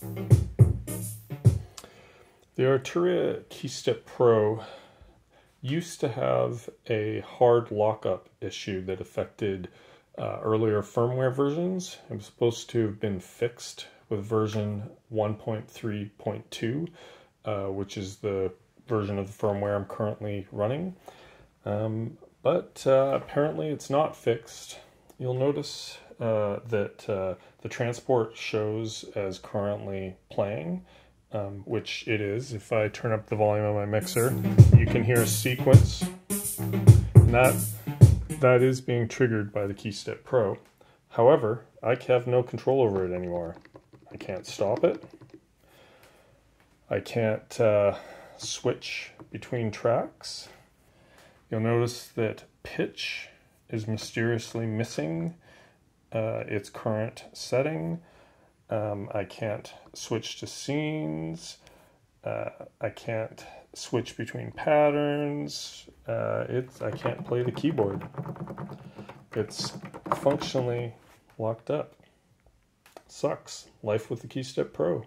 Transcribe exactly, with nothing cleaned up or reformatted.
The Arturia Keystep Pro used to have a hard lockup issue that affected uh, earlier firmware versions. It was supposed to have been fixed with version one point three point two, uh, which is the version of the firmware I'm currently running. Um, but uh, apparently it's not fixed. You'll notice uh, that uh, the transport shows as currently playing. Um, which it is. If I turn up the volume of my mixer, you can hear a sequence, and that, that is being triggered by the Keystep Pro. However, I have no control over it anymore. I can't stop it. I can't uh, switch between tracks. You'll notice that pitch is mysteriously missing uh, its current setting. Um, I can't switch to scenes, uh, I can't switch between patterns, uh, it's, I can't play the keyboard. It's functionally locked up. Sucks. Life with the Keystep Pro.